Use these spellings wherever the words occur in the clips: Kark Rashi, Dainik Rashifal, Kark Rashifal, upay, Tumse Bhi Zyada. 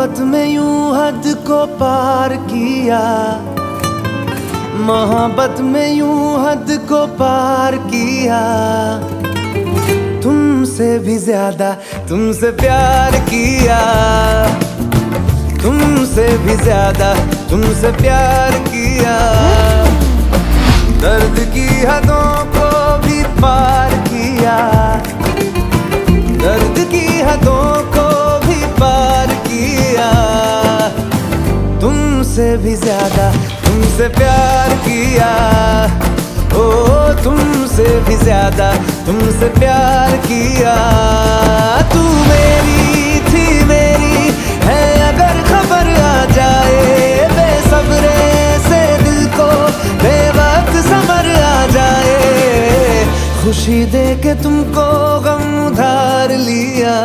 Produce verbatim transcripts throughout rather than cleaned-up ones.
मोहब्बत में यूं हद को पार किया, मोहब्बत में यूं हद को पार किया। तुमसे भी ज्यादा तुमसे प्यार किया, तुमसे भी ज्यादा तुमसे प्यार किया। दर्द की हदों को भी पार किया, दर्द की हदों को भी पार किया। तुमसे भी ज्यादा तुमसे प्यार किया, ओ तुमसे भी ज्यादा तुमसे प्यार किया। तू मेरी थी मेरी है अगर खबर आ जाए, बेसब्रे से दिल को बेवक्त समर आ जाए। खुशी दे के तुमको गम उधार लिया,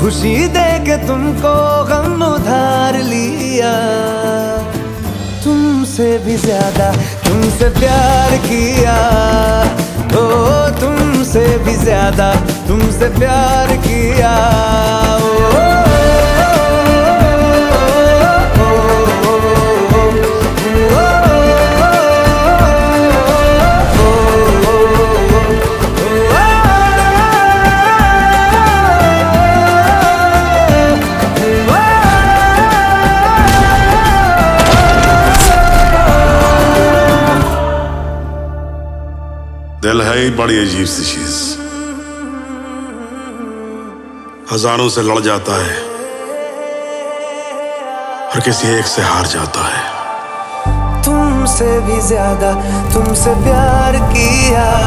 खुशी दे के तुमको गम उधार लिया। तुमसे भी ज्यादा तुमसे प्यार किया, ओ तुमसे भी ज्यादा तुमसे प्यार किया। ओ दिल है ही बड़ी अजीब सी चीज, हजारों से लड़ जाता है और किसी एक से हार जाता है। तुमसे भी ज्यादा तुमसे प्यार किया,